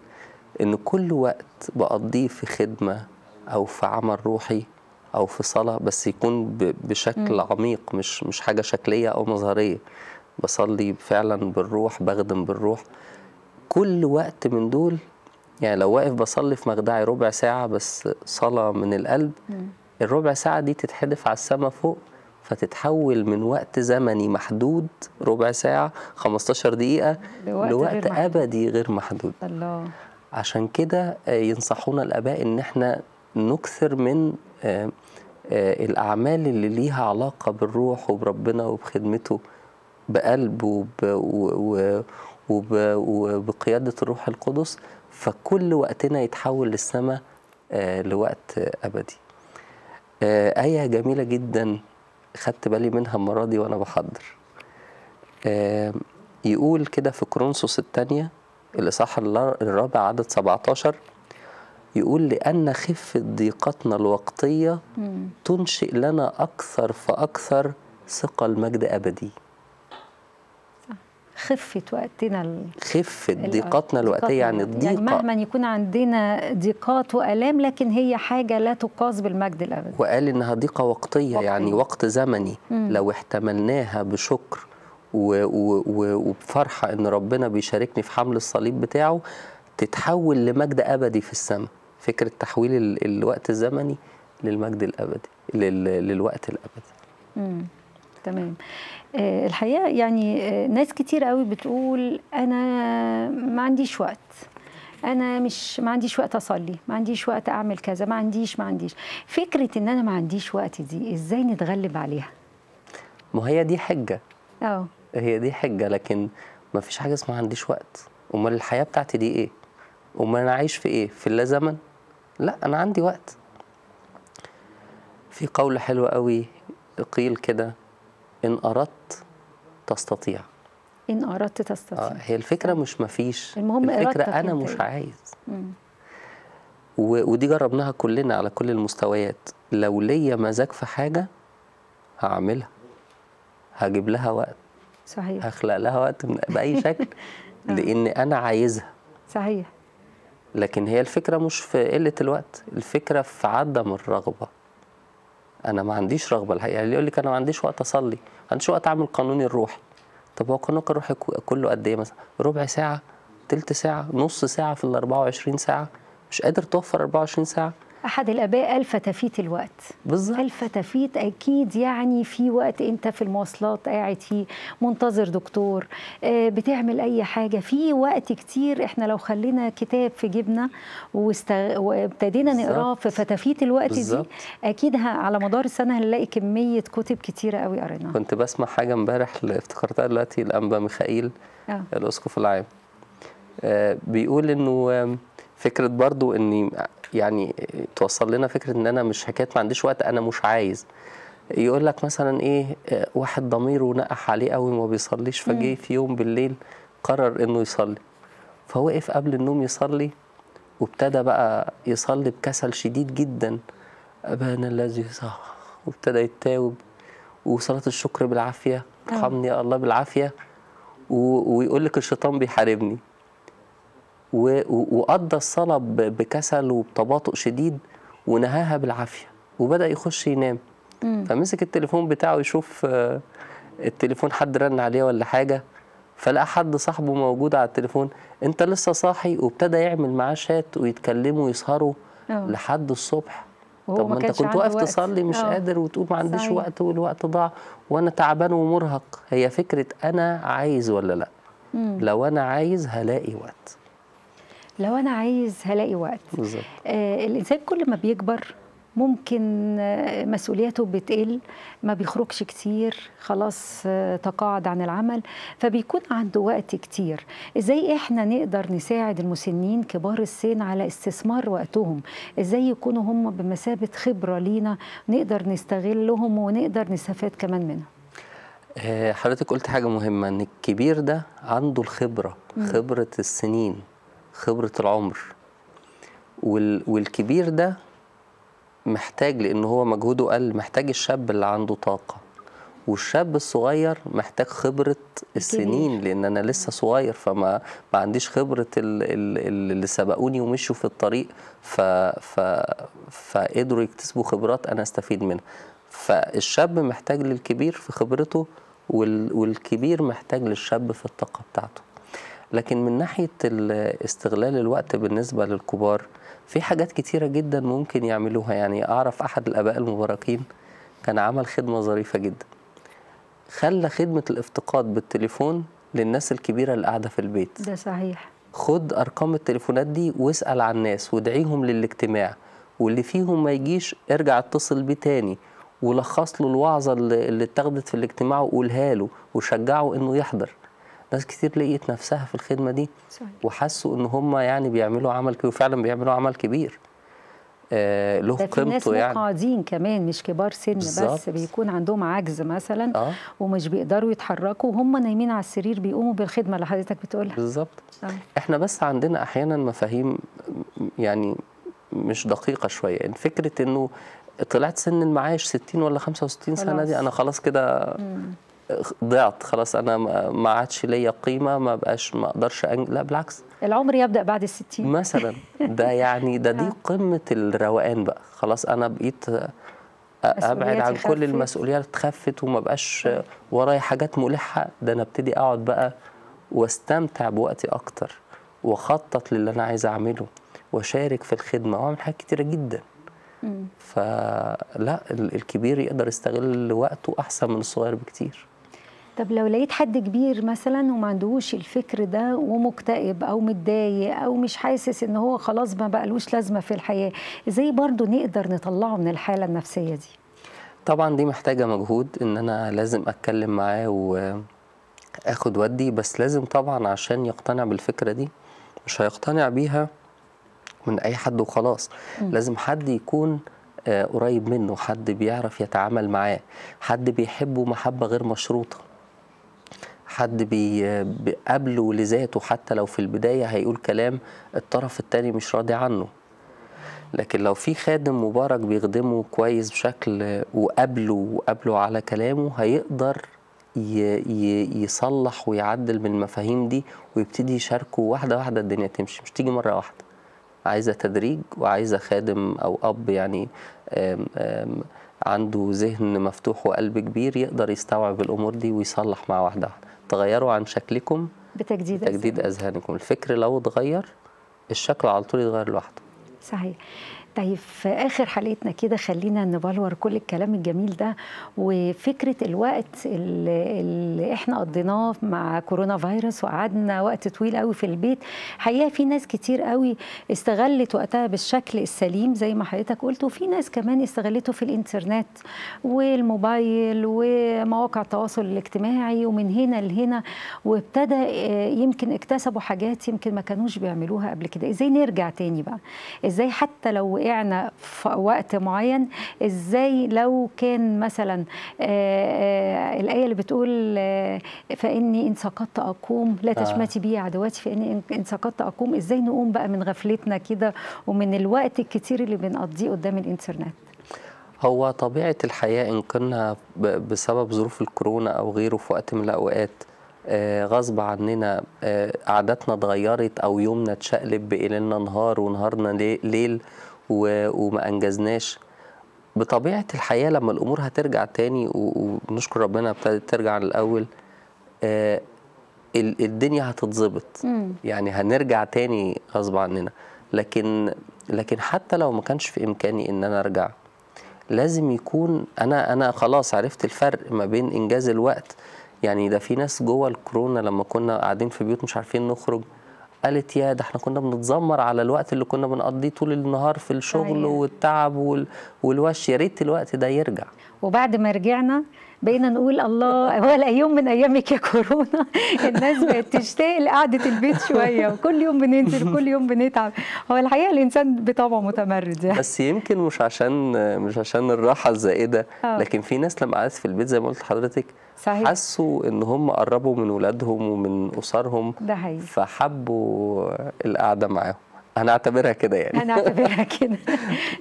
إن كل وقت بقضيه في خدمة أو في عمل روحي أو في صلاة، بس يكون بشكل م. عميق، مش مش حاجة شكلية أو مظهرية، بصلي فعلا بالروح، بخدم بالروح. كل وقت من دول، يعني لو واقف بصلي في مخدعي ربع ساعة بس صلاة من القلب، م. الربع ساعة دي تتحدف على السما فوق، فتتحول من وقت زمني محدود ربع ساعة خمستاشر دقيقة لوقت, لوقت غير أبدي غير محدود. الله. عشان كده ينصحونا الآباء إن احنا نكثر من الأعمال اللي ليها علاقة بالروح وبربنا وبخدمته بقلب وب... وب... وبقيادة الروح القدس، فكل وقتنا يتحول للسماء لوقت أبدي. آية جميلة جدا خدت بالي منها المرة دي وأنا بحضر. يقول كده في كورنثوس الثانية الإصحاح الرابع عدد سبعة عشر، يقول لأن خفة ضيقتنا الوقتية تنشئ لنا أكثر فأكثر ثقة المجد أبدي. خفة وقتنا، خفة ضيقتنا الوقتية، يعني الضيقة، يعني مهما يكون عندنا ضيقات وآلام لكن هي حاجة لا تقاس بالمجد الأبدي. وقال إنها ضيقة وقتية، وقتية يعني وقت زمني. مم. لو احتملناها بشكر وبفرحة إن ربنا بيشاركني في حمل الصليب بتاعه، تتحول لمجد أبدي في السماء. فكرة تحويل الوقت الزمني للمجد الأبدي، للوقت الأبدي. مم. تمام. الحقيقة يعني ناس كتير قوي بتقول أنا ما عنديش وقت، أنا مش ما عنديش وقت أصلي، ما عنديش وقت أعمل كذا، ما عنديش ما عنديش فكرة إن أنا ما عنديش وقت دي إزاي نتغلب عليها؟ ما هي دي حجة. أه هي دي حجة، لكن ما فيش حاجة اسمها ما عنديش وقت. أمال الحياة بتاعتي دي إيه؟ أمال أنا عايش في إيه؟ في اللازمن؟ لا، أنا عندي وقت. في قول حلو قوي قيل كده، إن أردت تستطيع. إن أردت تستطيع. آه هي الفكرة مش مفيش، المهم الفكرة أنا مش عايز. مم. ودي جربناها كلنا على كل المستويات. لو ليا مزاج في حاجة هعملها، هجيب لها وقت. صحيح. هخلق لها وقت بأي شكل لأن أنا عايزها. صحيح. لكن هي الفكرة مش في قلة الوقت، الفكرة في عدم الرغبة. أنا ما عنديش رغبة الحقيقة. يعني اللي يقول لك أنا ما عنديش وقت أصلي، ما عنديش وقت أعمل قانوني الروحي. طب هو قانونك الروحي كله قد إيه مثلا؟ ربع ساعة، تلت ساعة، نص ساعة في ال أربعة وعشرين ساعة؟ مش قادر توفر أربعة وعشرين ساعة؟ أحد الآباء قال فتافيت الوقت. بالظبط. قال فتافيت، أكيد يعني في وقت أنت في المواصلات قاعد فيه، منتظر دكتور، بتعمل أي حاجة، في وقت كتير. إحنا لو خلينا كتاب في جيبنا وابتدينا نقراه في فتافيت الوقت. بالزبط. دي أكيد على مدار السنة هنلاقي كمية كتب كتيرة قوي قريناها. كنت بسمع حاجة امبارح افتكرتها دلوقتي، الأنبا ميخائيل آه. الأسقف العام آه بيقول إنه فكرة برضو إني يعني توصل لنا فكرة إن أنا مش حكاية ما عنديش وقت، أنا مش عايز. يقول لك مثلا إيه، واحد ضميره نقح عليه قوي وما بيصليش، فجه في يوم بالليل قرر إنه يصلي، فوقف قبل النوم يصلي وابتدى بقى يصلي بكسل شديد جدا، أبانا الذي صح، وابتدى يتاوب وصلاة الشكر بالعافية، ارحمني يا الله بالعافية، ويقول لك الشيطان بيحاربني، وقضى الصلاة بكسل وبتباطؤ شديد ونهاها بالعافية وبدأ يخش ينام. مم. فمسك التليفون بتاعه يشوف التليفون حد رن عليه ولا حاجة، فلقى حد صاحبه موجود على التليفون، انت لسه صاحي؟ وابتدى يعمل معاه شات ويتكلموا ويسهروا لحد الصبح. طب ما انت كنت واقف تصلي مش أوه. قادر وتقول ما عنديش صحيح. وقت والوقت ضاع وانا تعبان ومرهق. هي فكرة انا عايز ولا لا. مم. لو انا عايز هلاقي وقت، لو أنا عايز هلاقي وقت. آه الإنسان كل ما بيكبر ممكن آه مسؤولياته بتقل، ما بيخرجش كتير، خلاص آه تقاعد عن العمل، فبيكون عنده وقت كتير. إزاي إحنا نقدر نساعد المسنين كبار السن على استثمار وقتهم؟ إزاي يكونوا هم بمثابة خبرة لينا نقدر نستغلهم ونقدر نستفاد كمان منهم؟ آه حضرتك قلت حاجة مهمة، إن الكبير ده عنده الخبرة، خبرة السنين، خبرة العمر. والكبير ده محتاج، لأن هو مجهوده قل، محتاج الشاب اللي عنده طاقة، والشاب الصغير محتاج خبرة السنين، لأن أنا لسه صغير فما ما عنديش خبرة اللي سبقوني ومشوا في الطريق ف ف فقدروا يكتسبوا خبرات أنا أستفيد منها. فالشاب محتاج للكبير في خبرته، والكبير محتاج للشاب في الطاقة بتاعته. لكن من ناحية استغلال الوقت بالنسبة للكبار، في حاجات كتيرة جدا ممكن يعملوها. يعني أعرف أحد الآباء المباركين كان عمل خدمة ظريفة جدا، خلى خدمة الافتقاد بالتليفون للناس الكبيرة اللي قاعدة في البيت. ده صحيح. خد أرقام التليفونات دي واسأل عن الناس وادعيهم للاجتماع، واللي فيهم ما يجيش ارجع اتصل بيه تاني، ولخص له الوعظه اللي اتخذت في الاجتماع وقولها له وشجعه انه يحضر. ناس كتير لقيت نفسها في الخدمه دي وحسوا ان هم يعني بيعملوا عمل كبير، وفعلا بيعملوا عمل كبير آه له قيمته. ناس يعني مقاعدين كمان مش كبار سن بالزبط. بس بيكون عندهم عجز مثلا آه. ومش بيقدروا يتحركوا وهم نايمين على السرير بيقوموا بالخدمه اللي حضرتك بتقولها بالظبط. آه. احنا بس عندنا احيانا مفاهيم يعني مش دقيقه شويه، يعني فكره انه طلعت سن المعاش ستين ولا خمسة وستين سنه دي انا خلاص كده ضعت، خلاص انا ما عادش ليا قيمه، ما بقاش ما اقدرش أنج... لا بالعكس، العمر يبدا بعد الستين مثلا. ده يعني ده دي قمه الروقان بقى، خلاص انا بقيت ابعد عن خفت. كل المسؤوليات اتخفت وما بقاش ورايا حاجات ملحه، ده انا ابتدي اقعد بقى واستمتع بوقتي اكتر واخطط للي انا عايز اعمله واشارك في الخدمه واعمل حاجات كتيره جدا. فلا الكبير يقدر يستغل وقته احسن من الصغير بكتير. طب لو لقيت حد كبير مثلا وما عندهوش الفكر ده ومكتئب او متضايق او مش حاسس ان هو خلاص ما بقالوش لازمه في الحياه، ازاي برضه نقدر نطلعه من الحاله النفسيه دي؟ طبعا دي محتاجه مجهود، ان انا لازم اتكلم معاه واخد ودي، بس لازم طبعا عشان يقتنع بالفكره دي مش هيقتنع بيها من اي حد وخلاص. م. لازم حد يكون آه قريب منه، حد بيعرف يتعامل معاه، حد بيحبه محبه غير مشروطه، حد بيقابله لذاته حتى لو في البدايه هيقول كلام الطرف الثاني مش راضي عنه. لكن لو في خادم مبارك بيخدمه كويس بشكل وقابله وقابله على كلامه، هيقدر يصلح ويعدل من المفاهيم دي ويبتدي يشاركه واحده واحده. الدنيا تمشي، مش تيجي مره واحده، عايزه تدريج وعايزه خادم او اب يعني آم آم عنده ذهن مفتوح وقلب كبير يقدر يستوعب الامور دي ويصلح مع واحده واحده. تغيروا عن شكلكم بتجديد, بتجديد اذهانكم. الفكر لو اتغير الشكل على طول يتغير لوحده. صحيح. طيب في آخر حلقتنا كده خلينا نبلور كل الكلام الجميل ده وفكرة الوقت اللي, اللي احنا قضيناه مع كورونا فيروس وقعدنا وقت طويل قوي في البيت. حقيقة في ناس كتير قوي استغلت وقتها بالشكل السليم زي ما حضرتك قلت، وفي ناس كمان استغلته في الانترنت والموبايل ومواقع التواصل الاجتماعي ومن هنا لهنا، وابتدى يمكن اكتسبوا حاجات يمكن ما كانوش بيعملوها قبل كده. ازاي نرجع تاني بقى؟ ازاي حتى لو وقعنا في وقت معين، ازاي لو كان مثلا آآ آآ الايه اللي بتقول فاني ان سقطت اقوم، لا تشمتي بي عدواتي فاني ان سقطت اقوم، ازاي نقوم بقى من غفلتنا كده ومن الوقت الكتير اللي بنقضيه قدام الانترنت؟ هو طبيعه الحياه ان كنا بسبب ظروف الكورونا او غيره في وقت من الاوقات آه غصب عننا آه عاداتنا اتغيرت او يومنا اتشقلب، بقى لنا نهار ونهارنا ليل وما أنجزناش. بطبيعة الحياة لما الأمور هترجع تاني ونشكر ربنا ابتدت ترجع للأول، آه الدنيا هتتظبط، يعني هنرجع تاني غصب عننا. لكن لكن حتى لو ما كانش في إمكاني إن أنا أرجع، لازم يكون أنا أنا خلاص عرفت الفرق ما بين إنجاز الوقت. يعني ده في ناس جوه الكورونا لما كنا قاعدين في بيوت مش عارفين نخرج قالت يا ده احنا كنا بنتذمر على الوقت اللي كنا بنقضيه طول النهار في الشغل والتعب وال... والوش. يا ريت الوقت ده يرجع. وبعد ما رجعنا بقينا نقول الله ولا يوم من ايامك يا كورونا. الناس بقت تشتاق لقعده البيت شويه، وكل يوم بننزل كل يوم بنتعب. هو الحقيقه الانسان بطبعه متمرد يعني. بس يمكن مش عشان مش عشان الراحه الزائده، لكن في ناس لما قعدت في البيت زي ما قلت لحضرتك حسوا ان هم قربوا من اولادهم ومن اسرهم، فحبوا القعده معاهم. انا اعتبرها كده يعني انا اعتبرها كده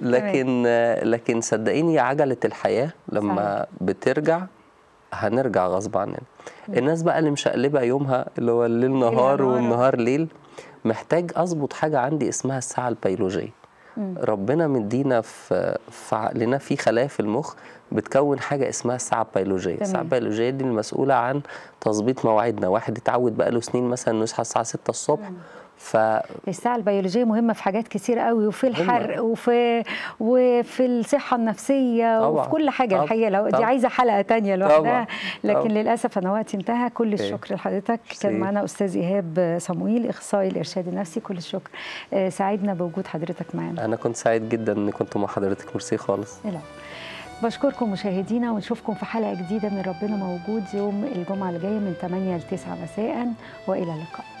لكن لكن صدقيني عجله الحياه لما بترجع هنرجع غصب عننا. الناس بقى اللي مشقلبه يومها اللي هو الليل نهار والنهار ليل، محتاج اظبط حاجه عندي اسمها الساعه البيولوجيه. ربنا مدينا في في عقلنا في خلايا في المخ بتكون حاجه اسمها الساعه البيولوجيه. الساعه البيولوجيه دي المسؤوله عن تظبيط مواعيدنا. واحد اتعود بقى له سنين مثلا انه يصحى الساعه ستة الصبح، ف الساعه البيولوجيه مهمه في حاجات كتير قوي، وفي الحرق وفي وفي الصحه النفسيه طبعا. وفي كل حاجه طبعا. الحقيقه لو دي عايزه حلقه ثانيه لوحدها، لكن طبعا. للاسف انا وقتي انتهى. كل الشكر لحضرتك. كان معنا استاذ ايهاب صموئيل اخصائي الارشاد النفسي. كل الشكر. سعدنا بوجود حضرتك معانا. انا كنت سعيد جدا اني كنت مع حضرتك. ميرسي خالص. لا. بشكركم مشاهدينا، ونشوفكم في حلقة جديدة من ربنا موجود يوم الجمعة الجاية من ثمانية ل تسعة مساء، وإلى اللقاء.